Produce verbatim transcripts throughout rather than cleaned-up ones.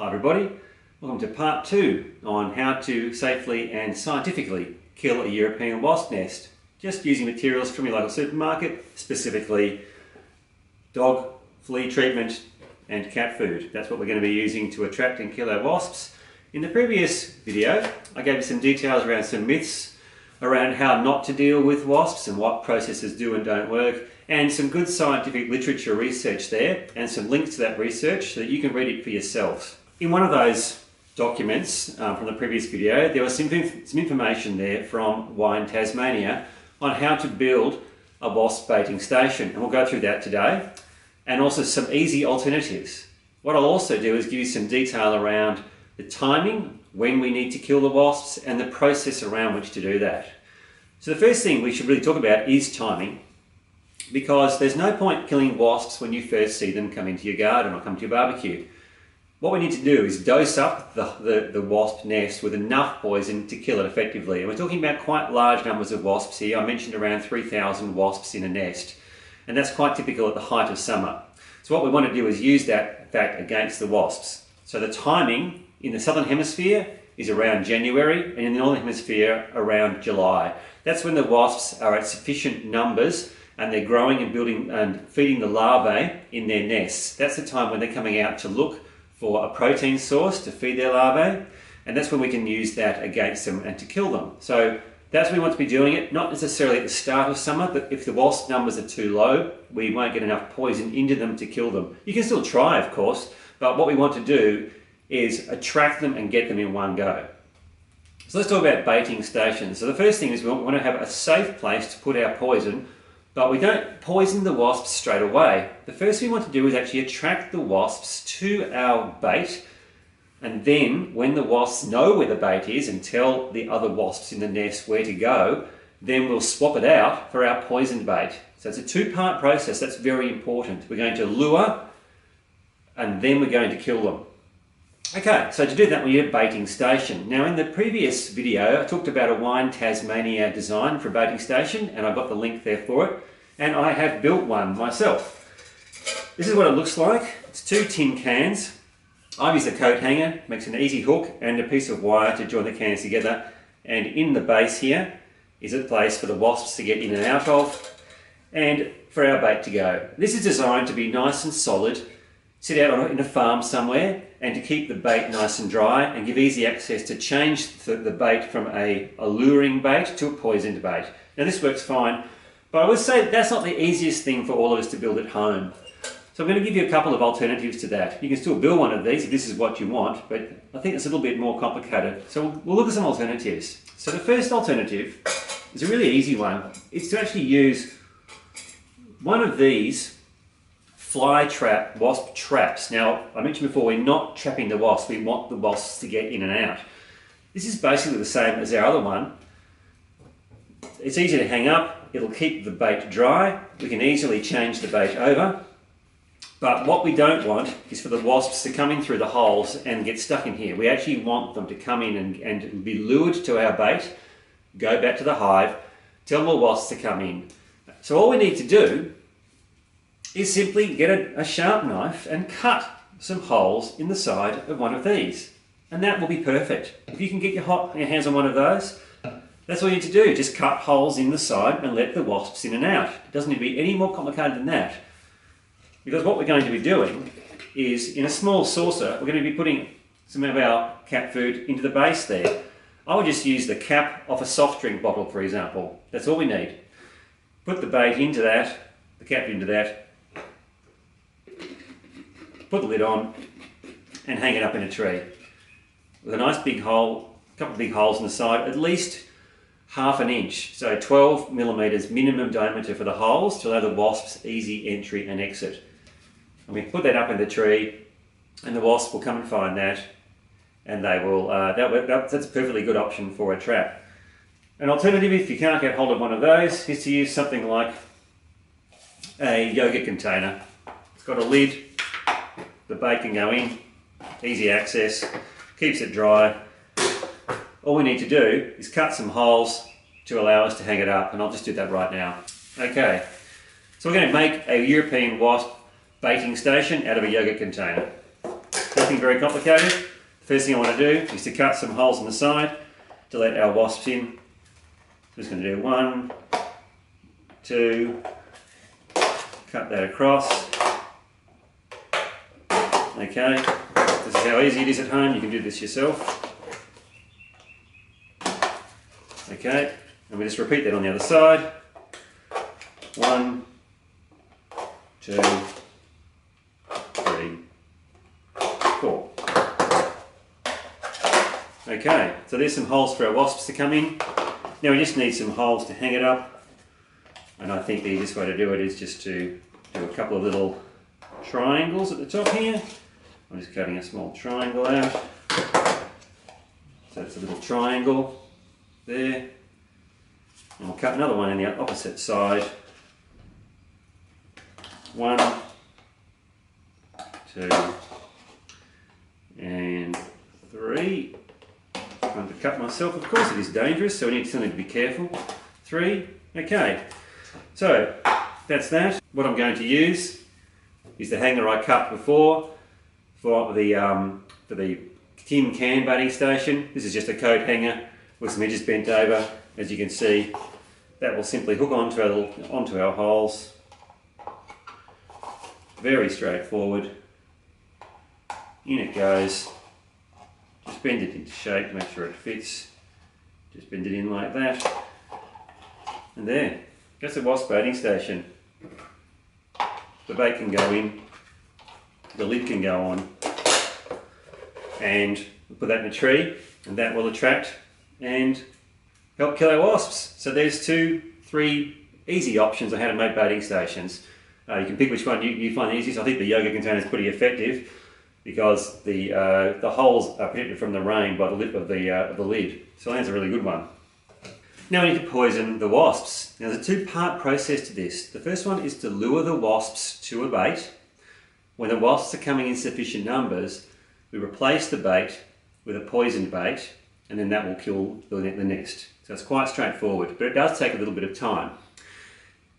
Hi everybody, welcome to part two on how to safely and scientifically kill a European wasp nest, just using materials from your local supermarket, specifically dog flea treatment and cat food. That's what we're going to be using to attract and kill our wasps. In the previous video, I gave you some details around some myths around how not to deal with wasps and what processes do and don't work, and some good scientific literature research there, and some links to that research so that you can read it for yourselves. In one of those documents um, from the previous video, there was some, inf some information there from Wine Tasmania on how to build a wasp baiting station, and we'll go through that today, and also some easy alternatives. What I'll also do is give you some detail around the timing, when we need to kill the wasps, and the process around which to do that. So the first thing we should really talk about is timing, because there's no point killing wasps when you first see them come into your garden or come to your barbecue. What we need to do is dose up the, the, the wasp nest with enough poison to kill it effectively. And we're talking about quite large numbers of wasps here. I mentioned around three thousand wasps in a nest, and that's quite typical at the height of summer. So what we want to do is use that fact against the wasps. So the timing in the southern hemisphere is around January, and in the northern hemisphere around July. That's when the wasps are at sufficient numbers and they're growing and building and feeding the larvae in their nests. That's the time when they're coming out to look for a protein source to feed their larvae, and that's when we can use that against them and to kill them. So that's when we want to be doing it, not necessarily at the start of summer, but if the wasp numbers are too low, we won't get enough poison into them to kill them. You can still try, of course, but what we want to do is attract them and get them in one go. So let's talk about baiting stations. So the first thing is we want to have a safe place to put our poison, but we don't poison the wasps straight away. The first thing we want to do is actually attract the wasps to our bait, and then when the wasps know where the bait is and tell the other wasps in the nest where to go, then we'll swap it out for our poisoned bait. So it's a two-part process. That's very important. We're going to lure and then we're going to kill them. Okay, so to do that we need a baiting station. Now in the previous video I talked about a Wine Tasmania design for a baiting station, and I've got the link there for it, and I have built one myself. This is what it looks like. It's two tin cans. I've used a coat hanger, makes an easy hook, and a piece of wire to join the cans together, and in the base here is a place for the wasps to get in and out of and for our bait to go. This is designed to be nice and solid, sit out in a farm somewhere, and to keep the bait nice and dry and give easy access to change the bait from a alluring bait to a poisoned bait. Now this works fine, but I would say that's not the easiest thing for all of us to build at home. So I'm going to give you a couple of alternatives to that. You can still build one of these if this is what you want, but I think it's a little bit more complicated. So we'll look at some alternatives. So the first alternative is a really easy one. It's to actually use one of these fly trap, wasp traps. Now, I mentioned before, we're not trapping the wasp, we want the wasps to get in and out. This is basically the same as our other one. It's easy to hang up, it'll keep the bait dry, we can easily change the bait over, but what we don't want is for the wasps to come in through the holes and get stuck in here. We actually want them to come in and, and be lured to our bait, go back to the hive, tell more wasps to come in. So all we need to do is simply get a, a sharp knife and cut some holes in the side of one of these, and that will be perfect. If you can get your, hot, your hands on one of those, that's all you need to do. Just cut holes in the side and let the wasps in and out. It doesn't need to be any more complicated than that, because what we're going to be doing is, in a small saucer, we're going to be putting some of our cat food into the base there. I would just use the cap off a soft drink bottle, for example. That's all we need. Put the bait into that, the cap into that, put the lid on and hang it up in a tree with a nice big hole, a couple of big holes in the side, at least half an inch, so twelve millimeters minimum diameter for the holes to allow the wasps easy entry and exit. And we put that up in the tree, and the wasp will come and find that, and they will. Uh, that, that's a perfectly good option for a trap. An alternative, if you can't get hold of one of those, is to use something like a yogurt container. It's got a lid. The bait can go in, easy access, keeps it dry. All we need to do is cut some holes to allow us to hang it up, and I'll just do that right now. Okay, so we're going to make a European wasp baiting station out of a yogurt container. Now nothing very complicated. The first thing I want to do is to cut some holes in the side to let our wasps in. So I'm just going to do one, two, cut that across. Okay, this is how easy it is at home, you can do this yourself. Okay, and we just repeat that on the other side. One, two, three, four. Okay, so there's some holes for our wasps to come in. Now we just need some holes to hang it up. And I think the easiest way to do it is just to do a couple of little triangles at the top here. I'm just cutting a small triangle out. So it's a little triangle there. And we'll cut another one in the opposite side. One, two, and three. I'm going to cut myself, of course it is dangerous, so we need, still need to be careful. Three, okay. So, that's that. What I'm going to use is the hanger I cut before for the, um, for the tin can budding station. This is just a coat hanger with some edges bent over, as you can see. That will simply hook onto our, onto our holes. Very straightforward. In it goes. Just bend it into shape to make sure it fits. Just bend it in like that. And there, that's the wasp baiting station. The bait can go in, the lid can go on, and we'll put that in a tree, and that will attract and help kill our wasps. So there's two, three easy options on how to make baiting stations. Uh, you can pick which one you, you find the easiest. I think the yogurt container is pretty effective because the uh, the holes are protected from the rain by the lip of the uh, of the lid. So that's a really good one. Now we need to poison the wasps. Now there's a two-part process to this. The first one is to lure the wasps to a bait. When the wasps are coming in sufficient numbers, we replace the bait with a poisoned bait, and then that will kill the, the nest. So it's quite straightforward, but it does take a little bit of time.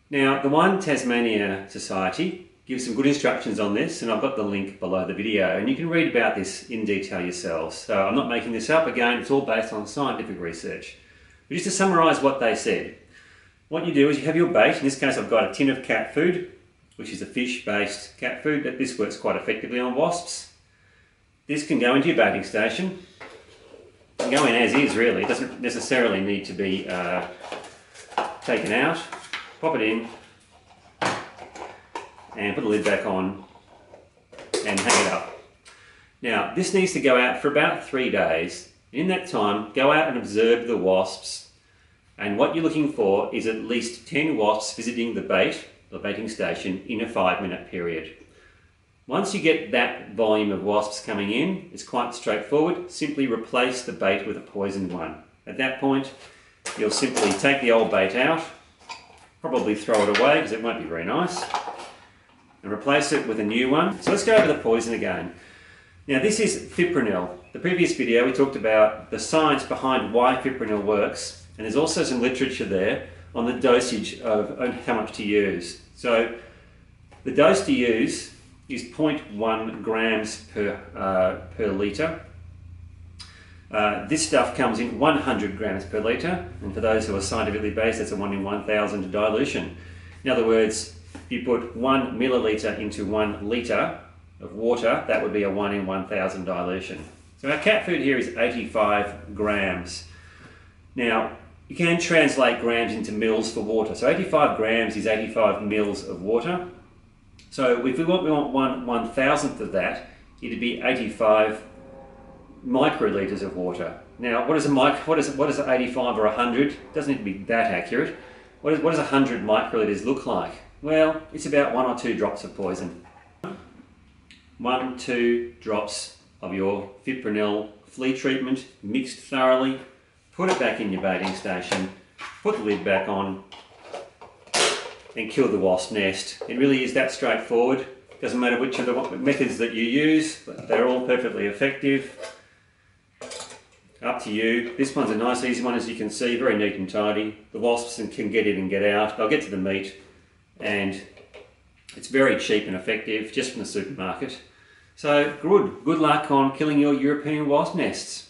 Now, the Wine Tasmania Society gives some good instructions on this, and I've got the link below the video, and you can read about this in detail yourselves. So I'm not making this up. Again, it's all based on scientific research. But just to summarise what they said, what you do is you have your bait. In this case, I've got a tin of cat food, which is a fish-based cat food, but this works quite effectively on wasps. This can go into your baiting station. It can go in as is, really. It doesn't necessarily need to be uh, taken out. Pop it in and put the lid back on and hang it up. Now this needs to go out for about three days. In that time, go out and observe the wasps, and what you're looking for is at least ten wasps visiting the bait, the baiting station, in a five minute period. Once you get that volume of wasps coming in, it's quite straightforward. Simply replace the bait with a poisoned one. At that point, you'll simply take the old bait out, probably throw it away because it won't be very nice, and replace it with a new one. So let's go over the poison again. Now this is fipronil. The previous video we talked about the science behind why fipronil works, and there's also some literature there on the dosage of, of how much to use. So the dose to use is zero point one grams per, uh, per litre. Uh, this stuff comes in one hundred grams per litre, and for those who are scientifically based, that's a one in one thousand dilution. In other words, if you put one millilitre into one litre of water, that would be a one in one thousand dilution. So our cat food here is eighty-five grams. Now, you can translate grams into mils for water. So eighty-five grams is eighty-five mils of water. So if we want, we want one one-thousandth of that, it'd be eighty-five microliters of water. Now, what is a mic? What is what is eighty-five or a hundred? Doesn't need to be that accurate. What is what does a hundred microliters look like? Well, it's about one or two drops of poison. One, two drops of your fipronil flea treatment mixed thoroughly. Put it back in your baiting station. Put the lid back on, and kill the wasp nest. It really is that straightforward. Doesn't matter which of the methods that you use; they're all perfectly effective. Up to you. This one's a nice easy one, as you can see, very neat and tidy. The wasps can get in and get out. They'll get to the meat, and it's very cheap and effective, just from the supermarket. So good, good luck on killing your European wasp nests.